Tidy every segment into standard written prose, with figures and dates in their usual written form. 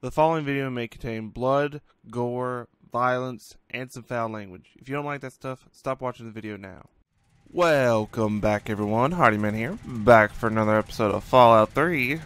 The following video may contain blood, gore, violence, and some foul language. If you don't like that stuff, stop watching the video now. Welcome back, everyone. Hardyman here, back for another episode of Fallout 3.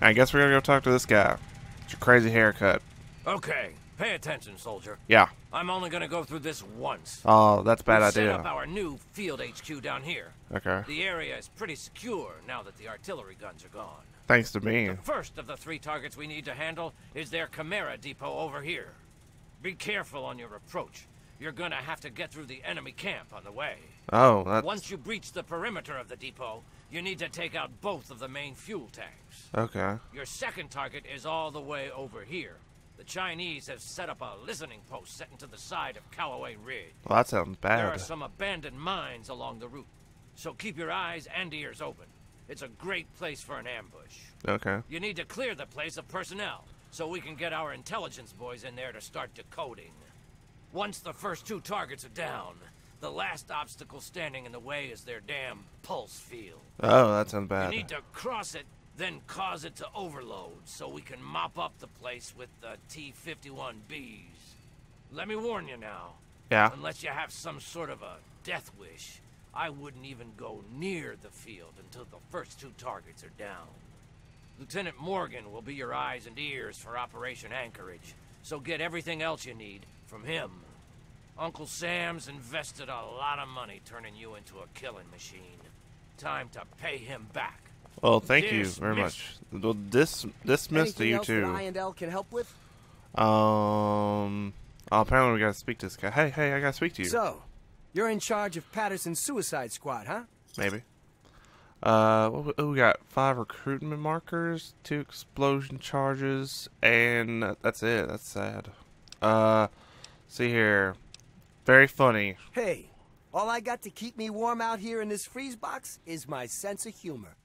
I guess we're gonna go talk to this guy. It's your crazy haircut. Okay, pay attention, soldier. Yeah. I'm only gonna go through this once. Oh, that's a bad idea. Set up our new field HQ down here. Okay. The area is pretty secure now that the artillery guns are gone. Thanks to me. The first of the three targets we need to handle is their Chimera depot over here. Be careful on your approach. You're gonna have to get through the enemy camp on the way. Oh, that's... Once you breach the perimeter of the depot, you need to take out both of the main fuel tanks. Okay. Your second target is all the way over here. The Chinese have set up a listening post set into the side of Callaway Ridge. Well, that sounds bad. There are some abandoned mines along the route, so keep your eyes and ears open. It's a great place for an ambush. Okay. You need to clear the place of personnel, so we can get our intelligence boys in there to start decoding. Once the first two targets are down, the last obstacle standing in the way is their damn pulse field. Oh, that sounds bad. You need to cross it, then cause it to overload, so we can mop up the place with the T-51Bs. Let me warn you now. Yeah. Unless you have some sort of a death wish, I wouldn't even go near the field until the first two targets are down. Lieutenant Morgan will be your eyes and ears for Operation Anchorage, so get everything else you need from him. Uncle Sam's invested a lot of money turning you into a killing machine. Time to pay him back. Well, thank you very much. Dismissed to you too. Anything else I&L can help with? Apparently we gotta speak to this guy. Hey, I gotta speak to you. So. You're in charge of Patterson's suicide squad, huh? Maybe. What we got? 5 recruitment markers, 2 explosion charges, and that's it. That's sad. See here. Very funny. Hey, all I got to keep me warm out here in this freeze box is my sense of humor.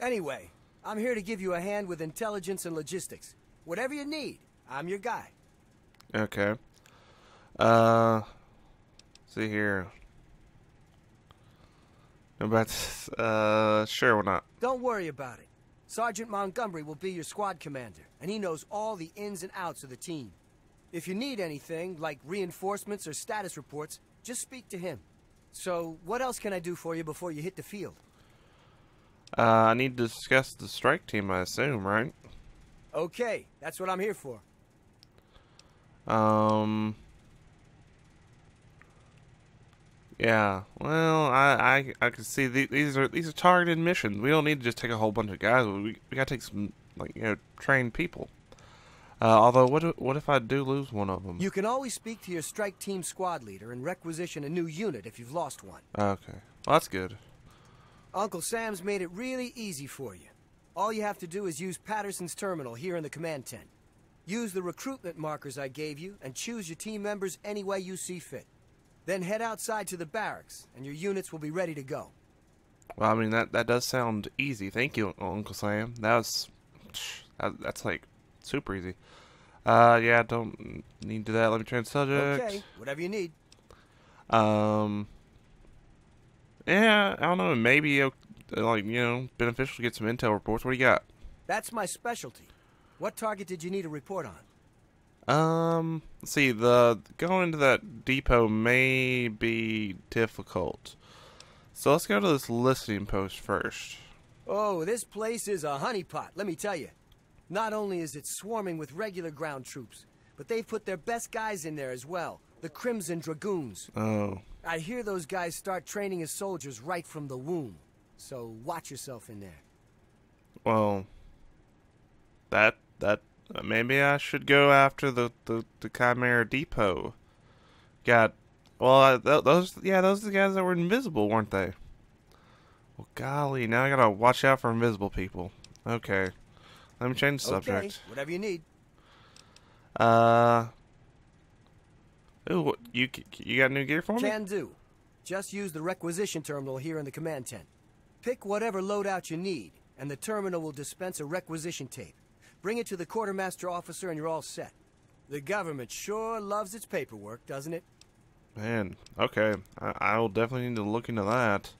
Anyway, I'm here to give you a hand with intelligence and logistics. Whatever you need, I'm your guy. Okay. See here. Sure, we're not. Don't worry about it. Sergeant Montgomery will be your squad commander, and he knows all the ins and outs of the team. If you need anything, like reinforcements or status reports, just speak to him. So, what else can I do for you before you hit the field? I need to discuss the strike team, I assume, right? Okay, that's what I'm here for. Yeah, well, I can see these are targeted missions. We don't need to just take a whole bunch of guys. We gotta take some, like, you know, trained people. Although, what if I do lose one of them? You can always speak to your strike team squad leader and requisition a new unit if you've lost one. Okay, well, that's good. Uncle Sam's made it really easy for you. All you have to do is use Patterson's terminal here in the command tent. Use the recruitment markers I gave you and choose your team members any way you see fit. Then head outside to the barracks, and your units will be ready to go. Well, I mean, that does sound easy. Thank you, Uncle Sam. That's like super easy. Yeah, don't need to do that. Let me change subject. Okay, whatever you need. Yeah, I don't know. Maybe, like, you know, beneficial to get some intel reports. What do you got? That's my specialty. What target did you need a report on? Let's see, going into that depot may be difficult. So let's go to this listening post first. Oh, this place is a honeypot, let me tell you. Not only is it swarming with regular ground troops, but they've put their best guys in there as well, the Crimson Dragoons. Oh. I hear those guys start training as soldiers right from the womb. So watch yourself in there. Well, that... maybe I should go after the Chimera Depot. God, well, those are the guys that were invisible, weren't they? Well, golly, now I gotta watch out for invisible people. Okay, let me change the subject. Okay, whatever you need. Ooh, you got new gear for me? Can do. Just use the requisition terminal here in the command tent. Pick whatever loadout you need, and the terminal will dispense a requisition tape. Bring it to the quartermaster officer and you're all set. The government sure loves its paperwork, doesn't it? Man, okay. I'll definitely need to look into that.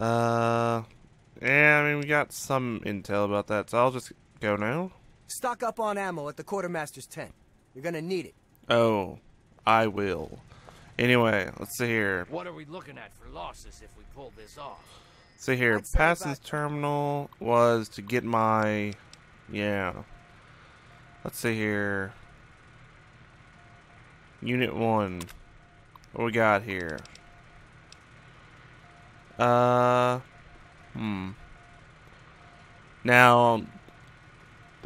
Yeah, I mean, we got some intel about that, so I'll just Go now? Stock up on ammo at the quartermaster's tent. You're gonna need it. Oh, I will. Anyway, let's see here. What are we looking at for losses if we pull this off? See here, Passon's terminal was to get my, yeah. Let's see here. Unit 1. What we got here? Now,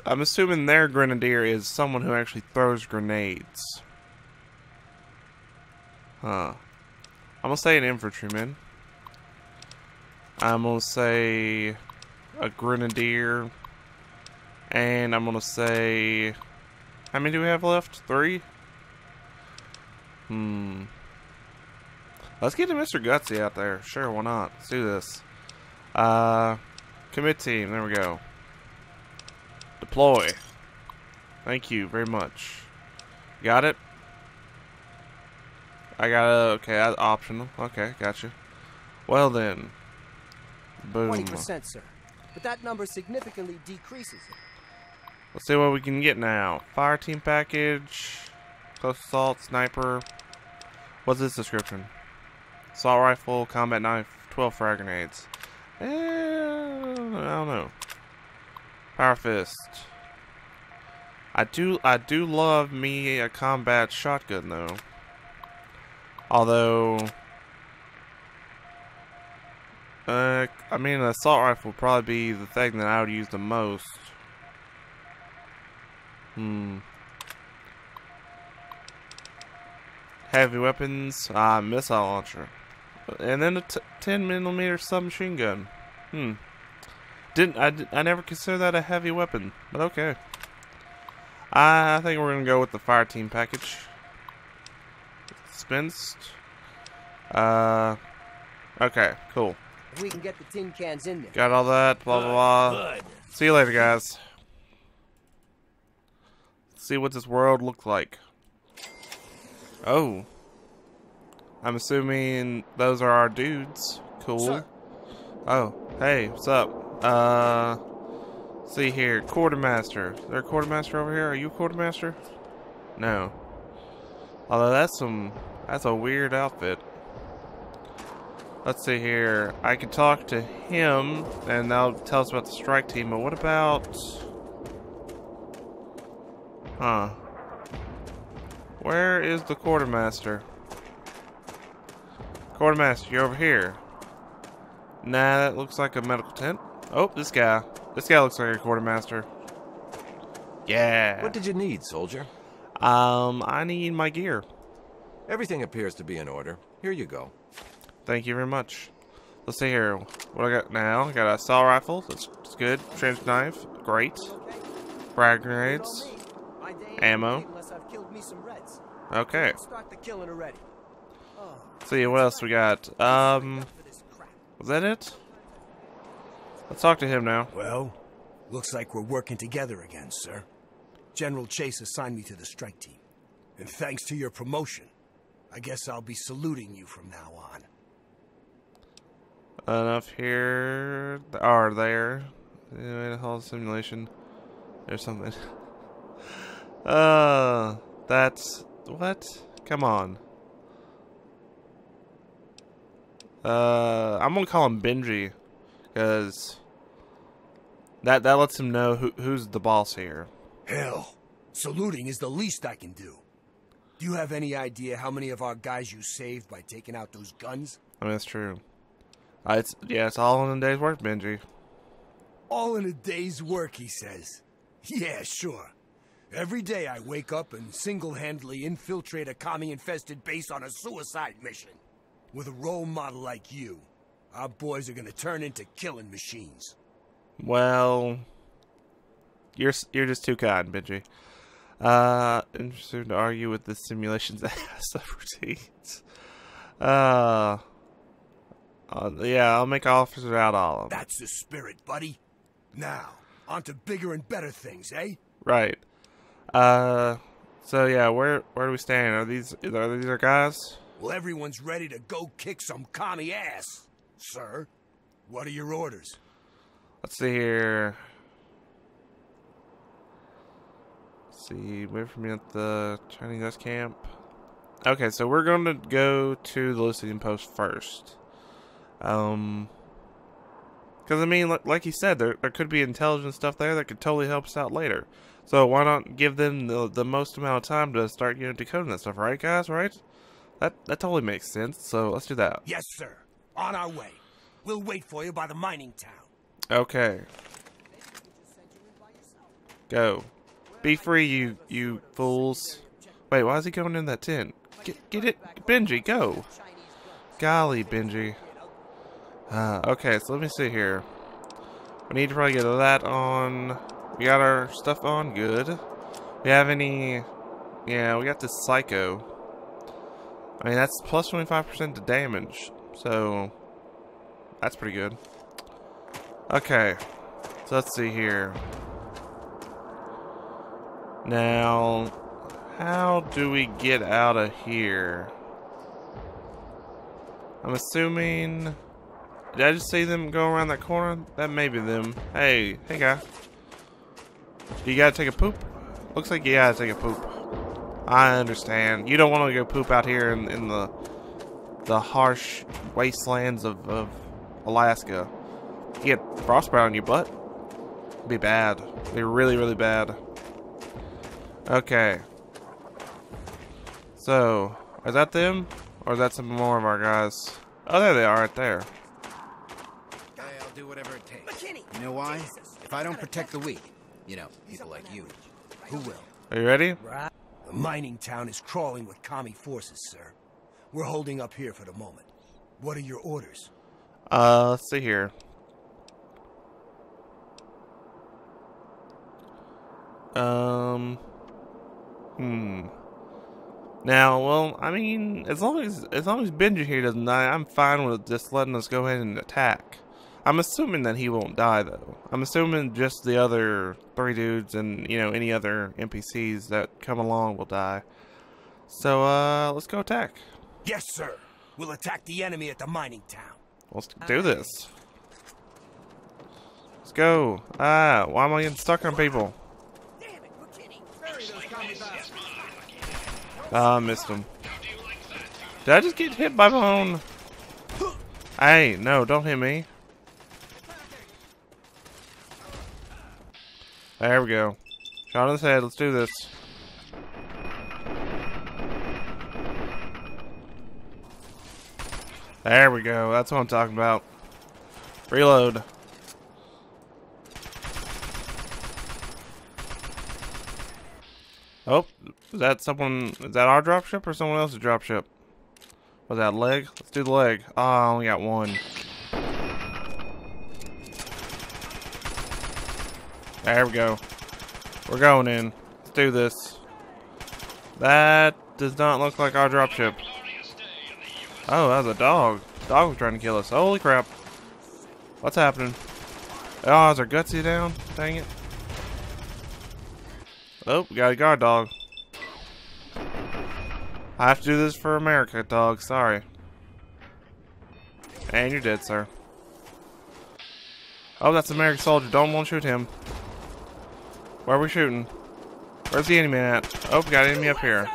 I'm assuming their grenadier is someone who actually throws grenades. Huh. I'm gonna say an infantryman. I'm gonna say a grenadier. And I'm gonna say... How many do we have left? 3? Let's get to Mr. Gutsy out there. Sure, why not? Let's do this. Commit team. There we go. Deploy. Thank you very much. Got it? I got it. Okay, that's optional. Okay, gotcha. Well then. Boom. 20%, sir. But that number significantly decreases it. Let's see what we can get now. Fire team package. Close assault, sniper. What's this description? Assault rifle, combat knife, 12 frag grenades. I don't know. Power fist. I do love me a combat shotgun though. Although, I mean, an assault rifle would probably be the thing that I would use the most. Heavy weapons, missile launcher, and then a 10mm submachine gun. I never considered that a heavy weapon, but okay. I think we're gonna go with the fire team package. Expensed. Okay, cool. If we can get the tin cans in there. Got all that. Blah blah blah. Good. See you later, guys. Let's see what this world looked like. Oh, I'm assuming those are our dudes. Cool. Sir. Oh, hey, what's up? See here, quartermaster. Is there a quartermaster over here? Are you a quartermaster? No. Although that's a weird outfit. Let's see here. I can talk to him, and that'll tell us about the strike team. But what about? Huh. Where is the quartermaster? Quartermaster, you're over here. Nah, that looks like a medical tent. Oh, this guy. This guy looks like a quartermaster. Yeah. What did you need, soldier? I need my gear. Everything appears to be in order. Here you go. Thank you very much. Let's see here. What I got now? I got a assault rifle. That's good. Trench knife. Great. Frag grenades. Ammo. Okay. See what else we got. Was that it? Let's talk to him now. Well, looks like we're working together again, sir. General Chase assigned me to the strike team, and thanks to your promotion, I guess I'll be saluting you from now on. Enough here. Are there? Anyway, the whole simulation. There's something. That's what? Come on. I'm gonna call him Benji, cause that lets him know who's the boss here. Hell, saluting is the least I can do. Do you have any idea how many of our guys you saved by taking out those guns? I mean, that's true. It's all in a day's work, Benji. All in a day's work, he says. Yeah, sure. Every day I wake up and single-handedly infiltrate a commie-infested base on a suicide mission. With a role model like you, our boys are gonna turn into killing machines. Well, you're just too kind, Benji. Interested to argue with the simulation's ass routines. Yeah, I'll make officers out all of them. That's the spirit, buddy. Now, on to bigger and better things, eh? Right. So yeah, where do we stand? Are these our guys? Well, everyone's ready to go kick some commie ass, sir. What are your orders? Let's see here. see, wait for me at the Chinese camp. Okay, so we're going to go to the listening post first. Because, I mean, like you said, there could be intelligence stuff there that could totally help us out later. So why not give them the most amount of time to start, you know, decoding that stuff, right, guys? Right? That totally makes sense, so let's do that. Yes, sir. On our way. We'll wait for you by the mining town. Okay. Go. Be free, you fools. Wait, why is he going in that tent? Get it, Benji, go. Golly, Benji. Okay, so let me see here. We need to probably get that on. We got our stuff on, good. We have any... Yeah, we got this psycho. I mean, that's plus 25% to damage, so... That's pretty good. Okay, so let's see here. Now, how do we get out of here? I'm assuming... Did I just see them go around that corner? That may be them. Hey, hey guy. You gotta take a poop? Looks like you gotta take a poop. I understand. You don't want to go poop out here in the harsh wastelands of Alaska. You get frostbite on your butt. It'd be bad. It'd be really, really bad. Okay. So, is that them? Or is that some more of our guys? Oh, there they are right there. I'll do whatever it takes. McKinney, you know why? Jesus, if I don't protect the weak, you know, people like you, who will? Are you ready? The mining town is crawling with commie forces, sir. We're holding up here for the moment. What are your orders? Let's see here. Now, well, I mean, as long as Benji here doesn't die, I'm fine with just letting us go ahead and attack. I'm assuming that he won't die, though. I'm assuming just the other three dudes and, you know, any other NPCs that come along will die. So, let's go attack. Yes, sir. We'll attack the enemy at the mining town. Let's do this. Let's go. Ah, why am I getting stuck on people? Damn it, McKinney. I missed him. Did I just get hit by my own? Hey, no, don't hit me. There we go. Shot in his head. Let's do this. There we go. That's what I'm talking about. Reload. Oh, is that someone? Is that our dropship or someone else's dropship? Was that leg? Let's do the leg. Oh, I only got one. There we go. We're going in. Let's do this. That does not look like our dropship. Oh, that was a dog. The dog was trying to kill us. Holy crap. What's happening? Oh, is our Gutsy down? Dang it. Oh, we got a guard dog. I have to do this for America, dog. Sorry. And you're dead, sir. Oh, that's an American soldier. Don't want to shoot him. Where are we shooting? Where's the enemy at? Oh, we got an enemy up here.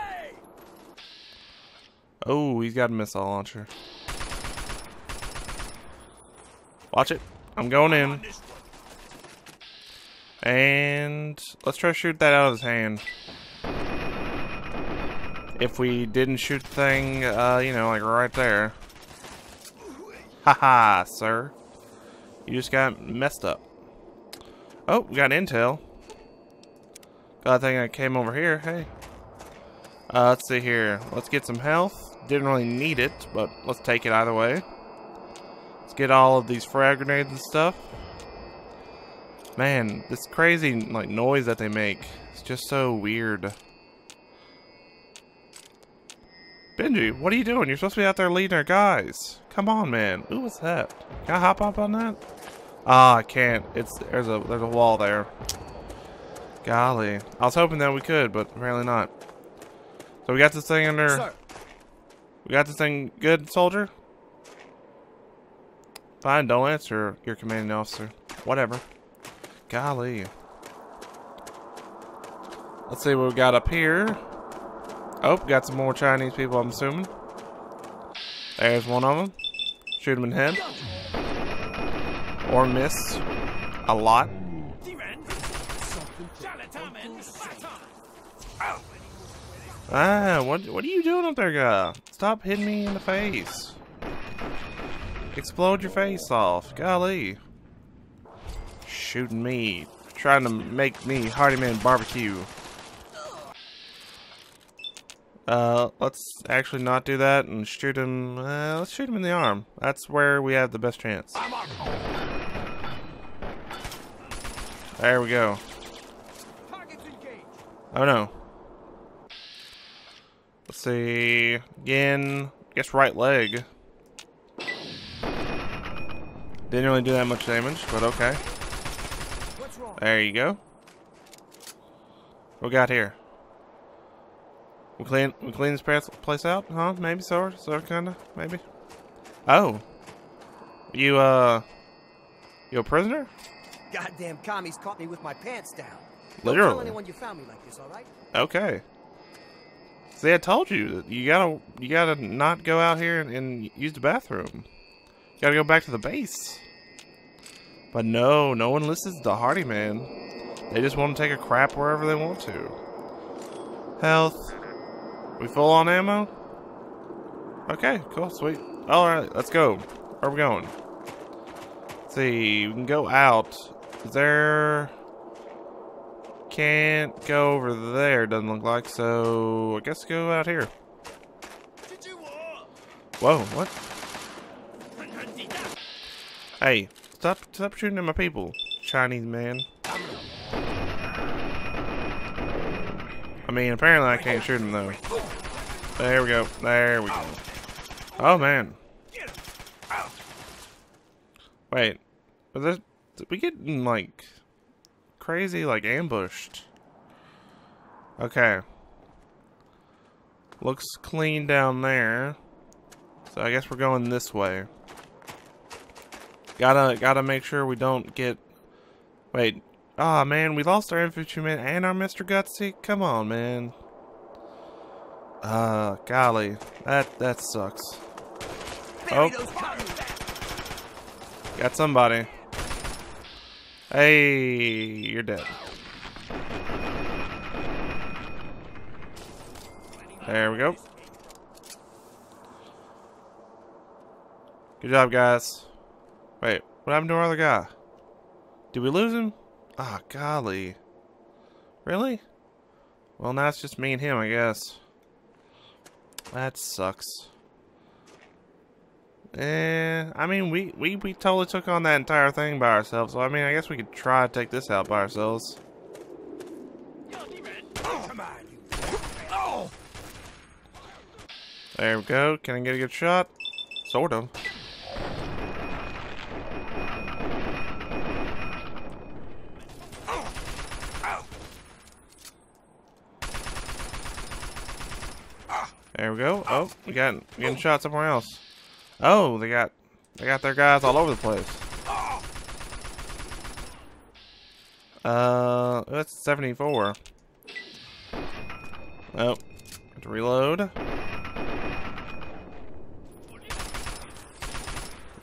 Oh, he's got a missile launcher. Watch it. I'm going in. And let's try to shoot that out of his hand. If we didn't shoot the thing, you know, like right there. Haha, sir. You just got messed up. Oh, we got intel. I think I came over here. Hey, let's see here. Let's get some health. Didn't really need it, but let's take it either way. Let's get all of these frag grenades and stuff. Man, this crazy like noise that they make. It's just so weird. Benji, what are you doing? You're supposed to be out there leading our guys. Come on, man. Ooh, what's that? Can I hop up on that? Ah, I can't. It's there's a wall there. Golly, I was hoping that we could, but apparently not. So we got this thing under. Sir. We got this thing good, soldier. Fine, don't answer your commanding officer. Whatever. Golly. Let's see what we got up here. Oh, got some more Chinese people, I'm assuming. There's one of them. Shoot him in the head. Or miss. A lot. Ah, what are you doing up there, guy? Stop hitting me in the face. Explode your face off. Golly. Shooting me. Trying to make me Hardyman barbecue. Let's actually not do that and shoot him. Let's shoot him in the arm. That's where we have the best chance. There we go. Oh no. Let's see. Again, I guess right leg. Didn't really do that much damage, but okay. There you go. What we got here? We clean this place out, huh? Maybe so kinda, maybe. Oh. You a prisoner? Goddamn commies caught me with my pants down. Literally. Don't tell anyone you found me like this, all right? Okay. See, I told you that you gotta not go out here and use the bathroom. You gotta go back to the base. But no, no one listens to Hardy Man. They just want to take a crap wherever they want to. Health. We full on ammo? Okay, cool, sweet. Alright, let's go. Where are we going? Let's see, we can go out. Is there... Can't go over there, doesn't look like, so I guess go out here. Whoa, what? Hey, stop shooting at my people, Chinese man. I mean, apparently I can't shoot him though. There we go, there we go. Oh man. Wait, was this, did we get like... Crazy, like ambushed. Okay. Looks clean down there. So I guess we're going this way. Gotta make sure we don't get. Wait. Ah, man, we lost our infantryman and our Mr. Gutsy. Come on, man. Golly, that sucks. Oh. Got somebody. Hey, you're dead. There we go. Good job, guys. Wait, what happened to our other guy? Did we lose him? Ah, golly. Really? Well, now it's just me and him, I guess. That sucks. I mean, we totally took on that entire thing by ourselves, so I mean, I guess we could try to take this out by ourselves. There we go. Can I get a good shot? Sort of. There we go. Oh, we got him. Getting shot somewhere else. Oh, they got their guys all over the place. That's 74. Oh, have to reload.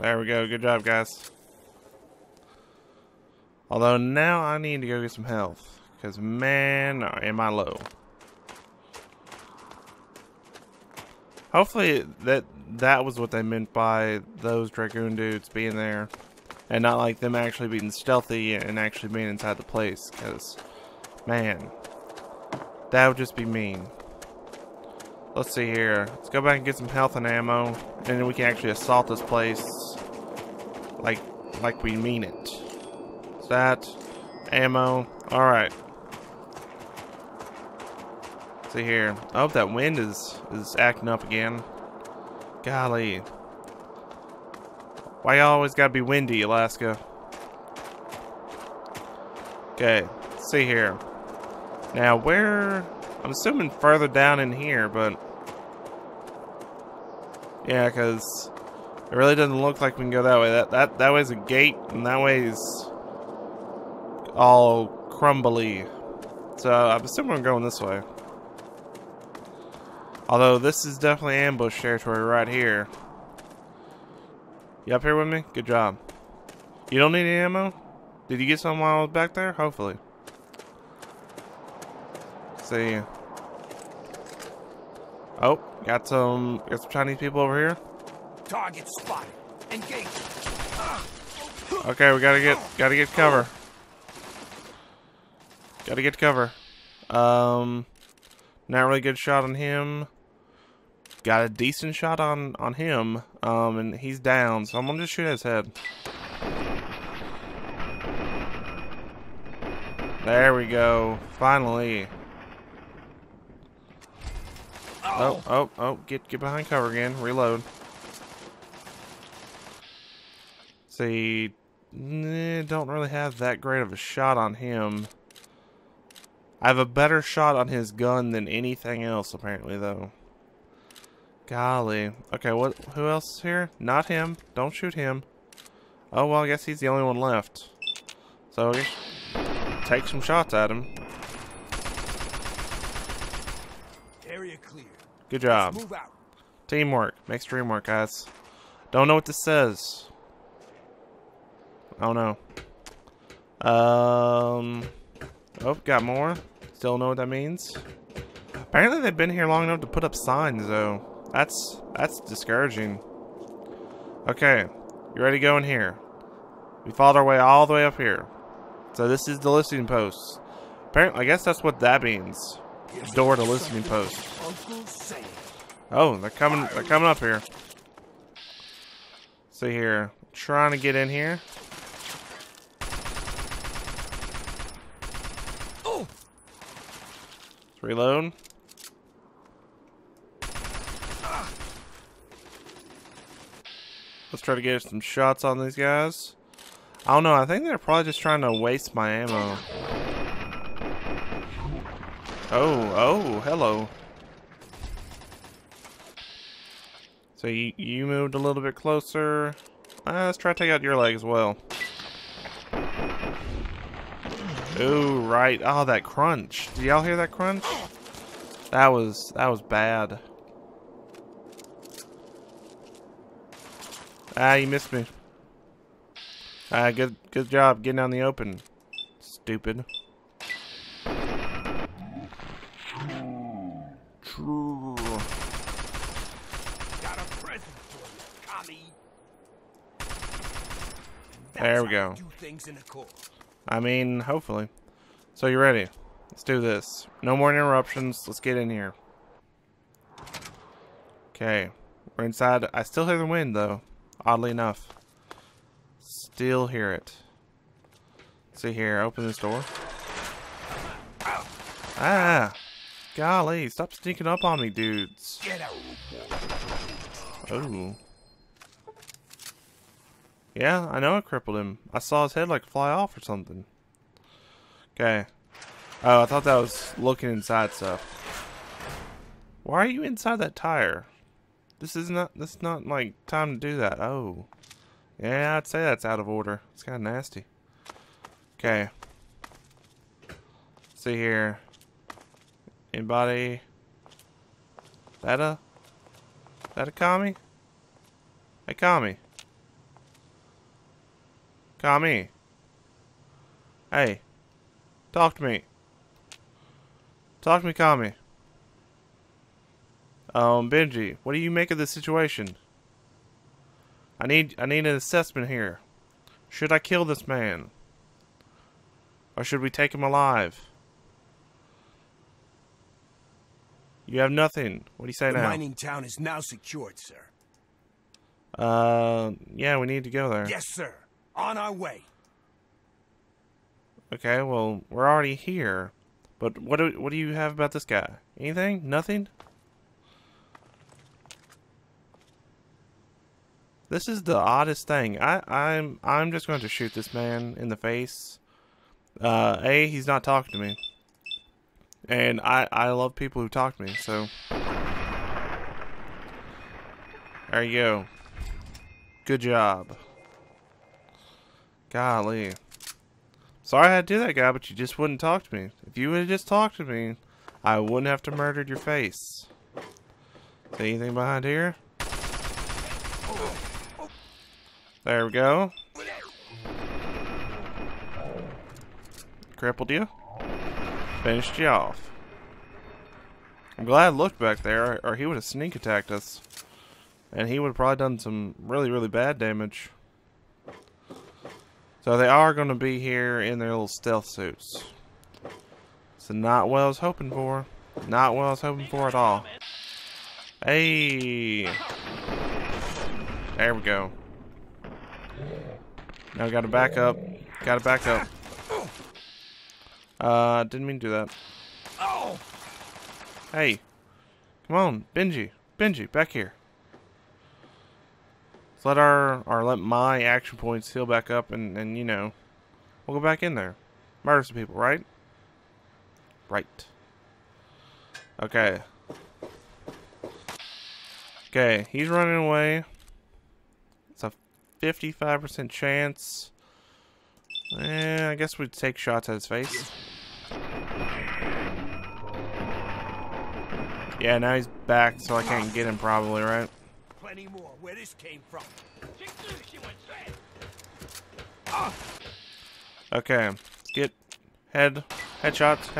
There we go. Good job, guys. Although now I need to go get some health, because man, am I low. Hopefully that was what they meant by those Dragoon dudes being there, and not like them actually being stealthy and actually being inside the place, because, man, that would just be mean. Let's see here. Let's go back and get some health and ammo, and then we can actually assault this place like we mean it. Is that ammo? Alright. See here. I hope that wind is acting up again. Golly. Why y'all always gotta be windy, Alaska? Okay, let's see here. Now where, I'm assuming further down in here, but yeah, cause it really doesn't look like we can go that way. That way's a gate and that way's all crumbly. So I'm assuming I'm going this way. Although this is definitely ambush territory right here. You up here with me? Good job. You don't need any ammo? Did you get some while I was back there? Hopefully. Let's see. Oh, got some Chinese people over here. Target spotted. Engage. Okay, we gotta get cover. Gotta get cover. Not really good shot on him. Got a decent shot on him. And he's down, so I'm gonna just shoot at his head. There we go. Finally. Oh, oh, oh, get behind cover again. Reload. See, don't really have that great of a shot on him. I have a better shot on his gun than anything else, apparently, though. Golly. Okay, what? Who else is here? Not him. Don't shoot him. Oh, well, I guess he's the only one left. So, take some shots at him. Area clear. Good job. Move out. Teamwork. Makes dream work, guys. Don't know what this says. Oh, no. Oh, got more. Still know what that means. Apparently they've been here long enough to put up signs, though. That's discouraging. Okay, you ready to go in here? We fought our way all the way up here. So this is the listening post. Apparently, I guess that's what that means. Door to listening post. Oh, they're coming up here. See here, trying to get in here. Reload. Let's try to get some shots on these guys. I don't know. I think they're probably just trying to waste my ammo. Oh, oh, hello. So you moved a little bit closer. Let's try to take out your leg as well. Oh, right. Oh, that crunch. Did y'all hear that crunch? That was bad. Ah, you missed me. Ah, good job getting out in the open. Stupid. True. Got a present for you, commie. There we go. I mean, hopefully. So you ready? Let's do this. No more interruptions. Let's get in here. Okay. We're inside. I still hear the wind, though. Oddly enough. Still hear it. Let's see here. Open this door. Ah! Golly, stop sneaking up on me, dudes. Oh. Yeah, I know I crippled him. I saw his head like fly off or something. Okay. Oh, I thought that was looking inside stuff. Why are you inside that tire? This is not like time to do that. Oh. Yeah, I'd say that's out of order. It's kinda nasty. Okay. Let's see here. Anybody? That a commie? Hey, commie. Commie. Hey. Talk to me. Talk to me, commie. Benji, what do you make of this situation? I need an assessment here. Should I kill this man? Or should we take him alive? You have nothing. What do you say now? The mining town is now secured, sir. Yeah, we need to go there. Yes, sir. On our way. Okay, well, we're already here. But what do you have about this guy? Anything? Nothing? This is the oddest thing. I'm just going to shoot this man in the face. A, he's not talking to me. And I love people who talk to me, so there you go. Good job. Golly. Sorry I had to do that, guy, but you just wouldn't talk to me. If you would have just talked to me, I wouldn't have to murdered your face. Is there anything behind here? There we go. Crippled you. Finished you off. I'm glad I looked back there, or he would have sneak attacked us. And he would have probably done some really, really bad damage. So they are going to be here in their little stealth suits. So not what I was hoping for. Not what I was hoping for at all. Hey! There we go. Now we gotta back up. Gotta back up. Didn't mean to do that. Hey! Come on, Benji. Benji, back here. Let let my action points heal back up, and you know, we'll go back in there. Murder some people, right? Right. Okay. Okay, he's running away. It's a 55% chance. I guess we'd take shots at his face. Yeah, now he's back, so I can't get him probably, right? Anymore where this came from. Okay, get headshots.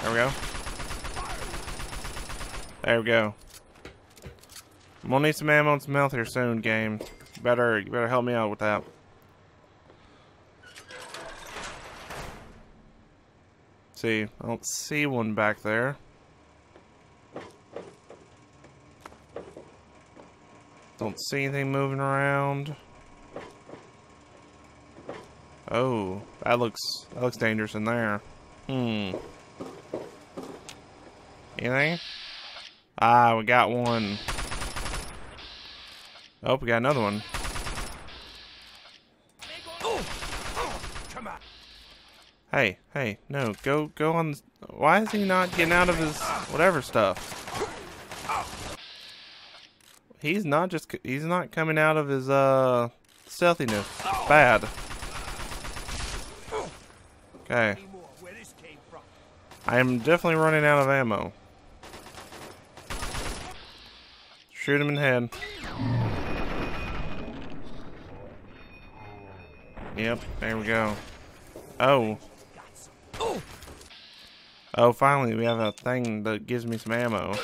There we go. There we go. I'm gonna need some ammo and some health here soon, game. You better help me out with that. See, I don't see one back there. Don't see anything moving around. Oh, that looks dangerous in there. Anything? Ah, we got one. Oh, we got another one. Hey, hey, no, go on. Why is he not getting out of his whatever stuff? He's not coming out of his stealthiness. Bad. Okay. I am definitely running out of ammo. Shoot him in the head. Yep, there we go. Oh. Oh, finally we have a thing that gives me some ammo.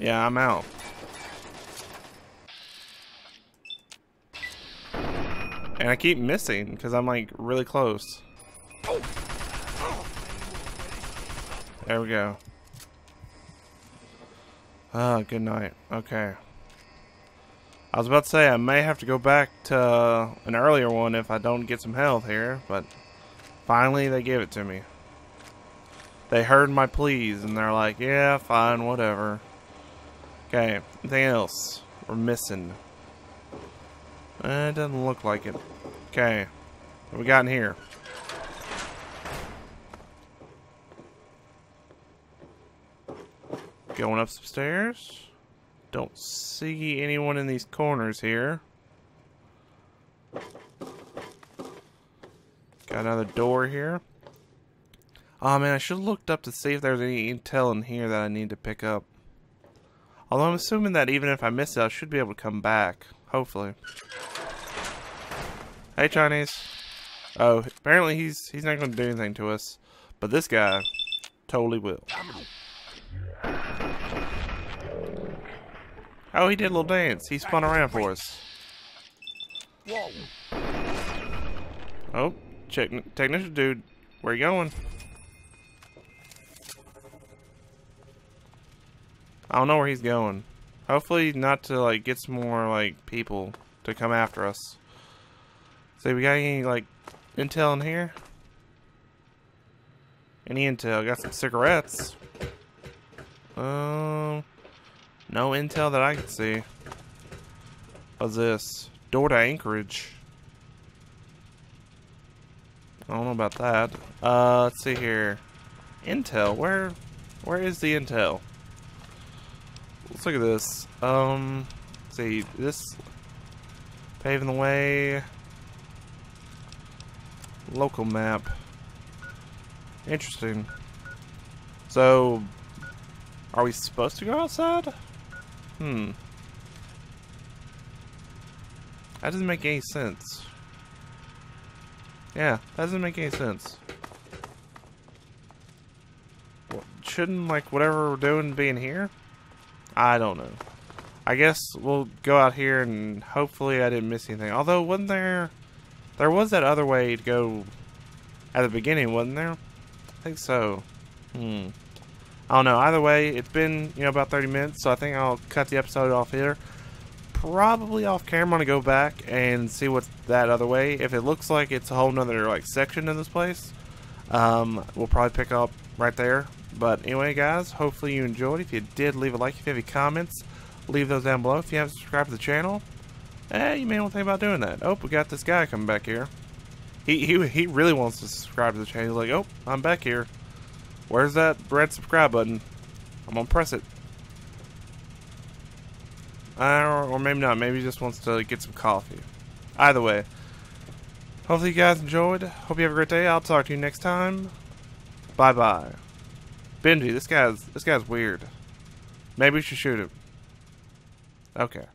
Yeah, I'm out. And I keep missing because I'm like really close. There we go. Oh, good night. Okay. I was about to say I may have to go back to an earlier one if I don't get some health here, but finally they gave it to me. They heard my pleas and they're like, yeah, fine, whatever. Okay, anything else we're missing? It doesn't look like it. Okay, what we got in here? Going up some stairs. Don't see anyone in these corners here. Got another door here. Oh man, I should have looked up to see if there's any intel in here that I need to pick up. Although I'm assuming that even if I miss it, I should be able to come back. Hopefully. Hey, Chinese. Oh, apparently he's not going to do anything to us. But this guy totally will. Oh, he did a little dance. He spun around for us. Oh, technician dude. Where you going? I don't know where he's going. Hopefully not to like get some more like people to come after us. See, we got any like intel in here? Any intel? Got some cigarettes. No intel that I can see. What's this? Door to Anchorage. I don't know about that. Let's see here. Intel. Where is the intel? Let's look at this. Let's see, this Paving the way. Local map. Interesting. So, are we supposed to go outside? That doesn't make any sense. Yeah, that doesn't make any sense. Shouldn't, like, whatever we're doing be in here? I don't know. I guess we'll go out here and hopefully I didn't miss anything. Although, wasn't there... There was that other way to go at the beginning, wasn't there? I think so. I don't know. Either way, it's been, you know, about 30 minutes, so I think I'll cut the episode off here. Probably off camera to go back and see what's that other way. If it looks like it's a whole nother, like, section of this place, we'll probably pick up right there. But anyway, guys, hopefully you enjoyed. If you did, leave a like. If you have any comments, leave those down below. If you haven't subscribed to the channel, you may want to think about doing that. Oh, we got this guy coming back here. He really wants to subscribe to the channel. He's like, oh, I'm back here. Where's that red subscribe button? I'm gonna press it. Or maybe not. Maybe he just wants to get some coffee. Either way, hopefully you guys enjoyed. Hope you have a great day. I'll talk to you next time. Bye bye. Benji, this guy's weird. Maybe we should shoot him. Okay.